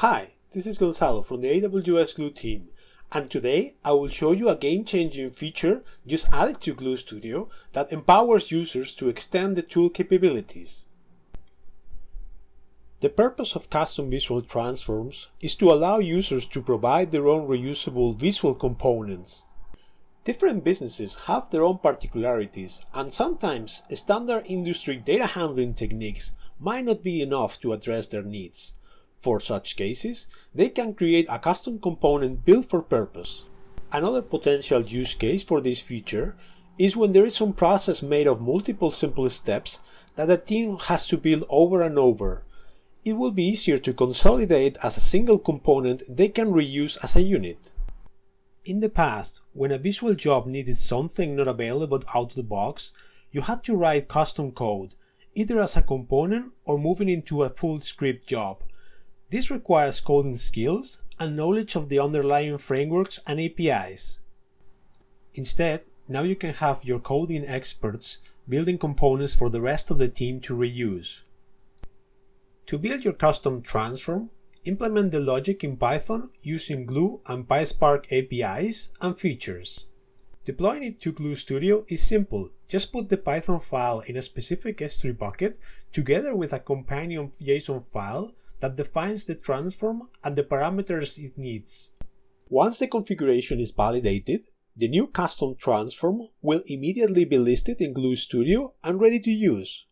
Hi, this is Gonzalo from the AWS Glue team, and today I will show you a game-changing feature just added to Glue Studio that empowers users to extend the tool capabilities. The purpose of custom visual transforms is to allow users to provide their own reusable visual components. Different businesses have their own particularities, and sometimes standard industry data handling techniques might not be enough to address their needs. For such cases, they can create a custom component built for purpose. Another potential use case for this feature is when there is some process made of multiple simple steps that a team has to build over and over. It will be easier to consolidate as a single component they can reuse as a unit. In the past, when a visual job needed something not available out of the box, you had to write custom code, either as a component or moving into a full script job. This requires coding skills and knowledge of the underlying frameworks and APIs. Instead, now you can have your coding experts building components for the rest of the team to reuse. To build your custom transform, implement the logic in Python using Glue and PySpark APIs and features. Deploying it to Glue Studio is simple. Just put the Python file in a specific S3 bucket together with a companion JSON file that defines the transform and the parameters it needs. Once the configuration is validated, the new custom transform will immediately be listed in Glue Studio and ready to use.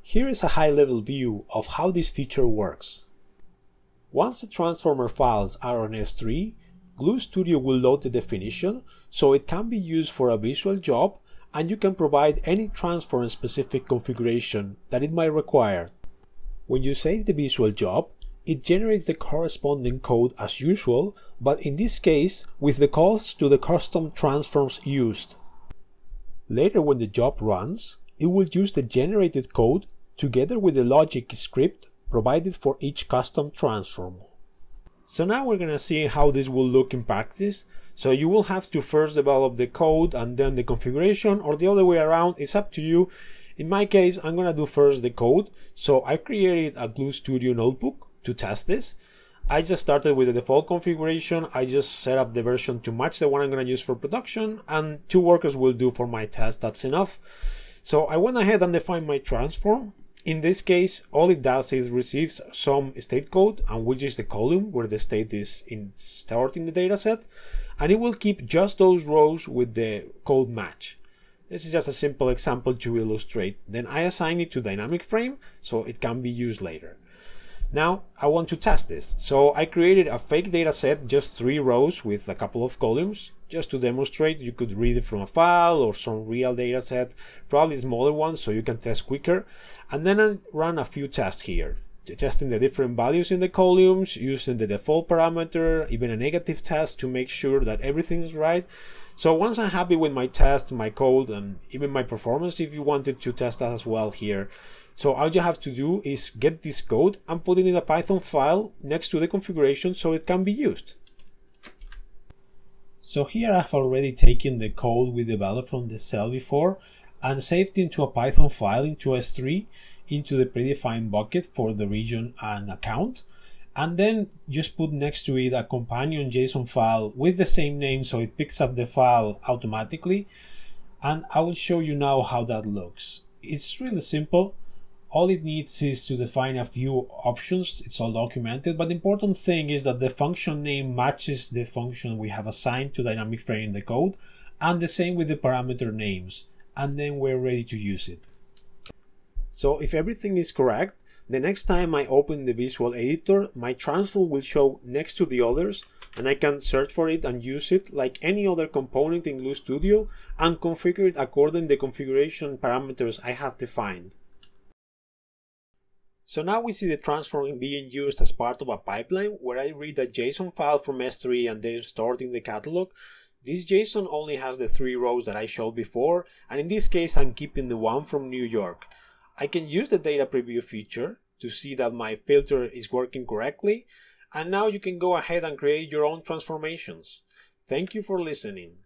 Here is a high-level view of how this feature works. Once the transformer files are on S3, Glue Studio will load the definition so it can be used for a visual job, and you can provide any transform-specific configuration that it might require. When you save the visual job, it generates the corresponding code as usual, but in this case with the calls to the custom transforms used. Later, when the job runs, it will use the generated code together with the logic script provided for each custom transform. So now we're gonna see how this will look in practice. So you will have to first develop the code and then the configuration, or the other way around, it's up to you. In my case, I'm gonna do first the code. So I created a Glue Studio notebook to test this. I just started with the default configuration. I just set up the version to match the one I'm gonna use for production, and 2 workers will do for my test, that's enough. So I went ahead and defined my transform. In this case, all it does is receives some state code, and which is the column where the state is stored in the dataset, and it will keep just those rows with the code match. This is just a simple example to illustrate. Then I assign it to dynamic frame so it can be used later. Now I want to test this. So I created a fake dataset, just 3 rows with a couple of columns, just to demonstrate. You could read it from a file or some real dataset, probably smaller ones so you can test quicker. And then I run a few tests here, testing the different values in the columns, using the default parameter, even a negative test to make sure that everything is right. So once I'm happy with my test, my code, and even my performance, if you wanted to test that as well here. So all you have to do is get this code and put it in a Python file next to the configuration so it can be used. So here I've already taken the code we developed from the cell before and saved into a Python file into S3 into the predefined bucket for the region and account. And then just put next to it a companion JSON file with the same name so it picks up the file automatically. And I will show you now how that looks. It's really simple. All it needs is to define a few options. It's all documented, but the important thing is that the function name matches the function we have assigned to dynamic frame in the code, and the same with the parameter names. And then we're ready to use it. So if everything is correct, the next time I open the visual editor, my transform will show next to the others, and I can search for it and use it like any other component in Glue Studio and configure it according to the configuration parameters I have defined. So now we see the transform being used as part of a pipeline where I read a JSON file from S3 and they're stored in the catalog. This JSON only has the 3 rows that I showed before, and in this case I'm keeping the one from New York. I can use the data preview feature to see that my filter is working correctly, and now you can go ahead and create your own transformations. Thank you for listening.